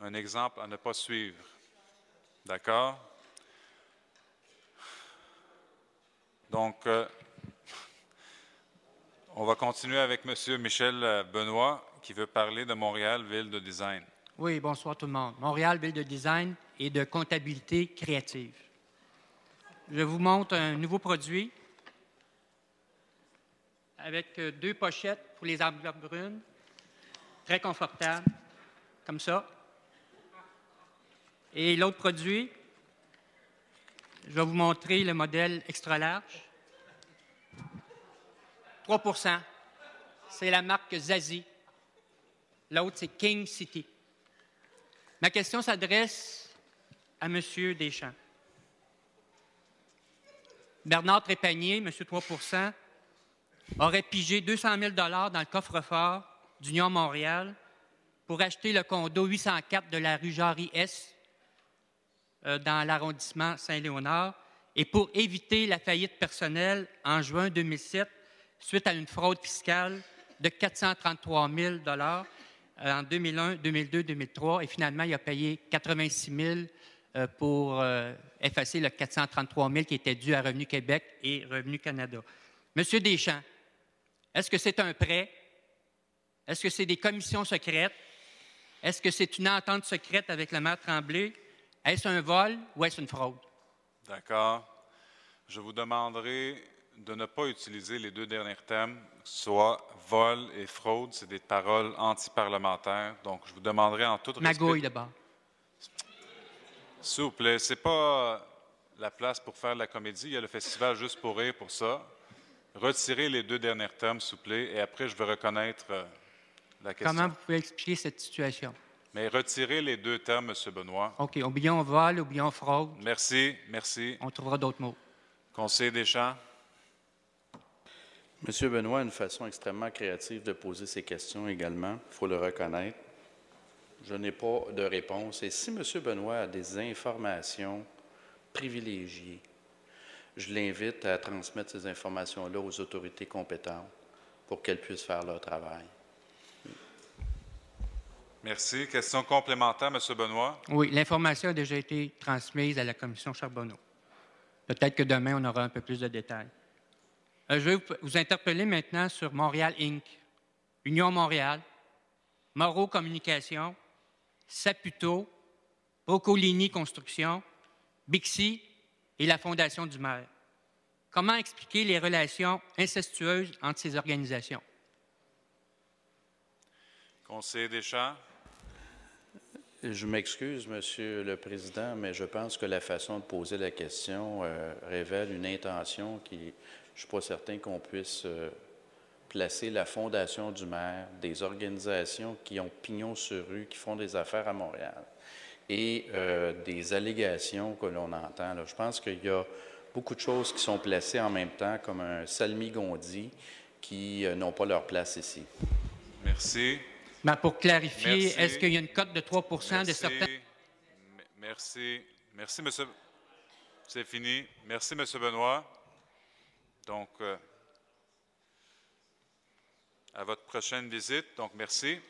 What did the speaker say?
un exemple à ne pas suivre. D'accord? Donc, on va continuer avec M. Michel Benoît, qui veut parler de Montréal, ville de design. Oui, bonsoir tout le monde. Montréal, ville de design et de comptabilité créative. Je vous montre un nouveau produit avec deux pochettes pour les enveloppes brunes, très confortable, comme ça. Et l'autre produit, je vais vous montrer le modèle extra large. 3%, c'est la marque Zazie. L'autre, c'est King City. Ma question s'adresse à M. Deschamps. Bernard Trépanier, M. 3%, aurait pigé 200 000 $ dans le coffre-fort d'Union Montréal pour acheter le condo 804 de la rue Jarry-S dans l'arrondissement Saint-Léonard et pour éviter la faillite personnelle en juin 2007 suite à une fraude fiscale de 433 000 $ en 2001, 2002, 2003, et finalement, il a payé 86 000 pour effacer le 433 000 qui était dû à Revenu Québec et Revenu Canada. Monsieur Deschamps, est-ce que c'est un prêt? Est-ce que c'est des commissions secrètes? Est-ce que c'est une entente secrète avec le maire Tremblay? Est-ce un vol ou est-ce une fraude? D'accord. Je vous demanderai de ne pas utiliser les deux derniers termes, soit vol et fraude, c'est des paroles antiparlementaires. Donc, je vous demanderai en toute respect... Magouille, d'abord. S'il vous plaît, c'est pas la place pour faire de la comédie. Il y a le festival Juste pour rire pour ça. Retirez les deux derniers termes, s'il vous plaît, et après, je vais reconnaître la question. Comment vous pouvez expliquer cette situation? Mais retirez les deux termes, M. Benoît. OK. Oublions vol, oublions fraude. Merci, merci. On trouvera d'autres mots. Conseiller Deschamps. M. Benoît a une façon extrêmement créative de poser ses questions également, il faut le reconnaître. Je n'ai pas de réponse. Et si M. Benoît a des informations privilégiées, je l'invite à transmettre ces informations-là aux autorités compétentes pour qu'elles puissent faire leur travail. Merci. Question complémentaire, M. Benoît. Oui, l'information a déjà été transmise à la Commission Charbonneau. Peut-être que demain, on aura un peu plus de détails. Je vais vous interpeller maintenant sur Montréal Inc., Union Montréal, Moreau Communication, Saputo, Boccolini Construction, Bixi et la Fondation du maire. Comment expliquer les relations incestueuses entre ces organisations? Conseiller Deschamps. Je m'excuse, Monsieur le Président, mais je pense que la façon de poser la question révèle une intention qui... Je ne suis pas certain qu'on puisse placer la Fondation du maire, des organisations qui ont pignon sur rue, qui font des affaires à Montréal, et des allégations que l'on entend. Là. Je pense qu'il y a beaucoup de choses qui sont placées en même temps, comme un salmi-gondi, qui n'ont pas leur place ici. Merci. Mais pour clarifier, est-ce qu'il y a une cote de 3 % de certains... Merci. Merci, monsieur. C'est fini. Merci, monsieur Benoît. Donc, à votre prochaine visite. Donc, merci.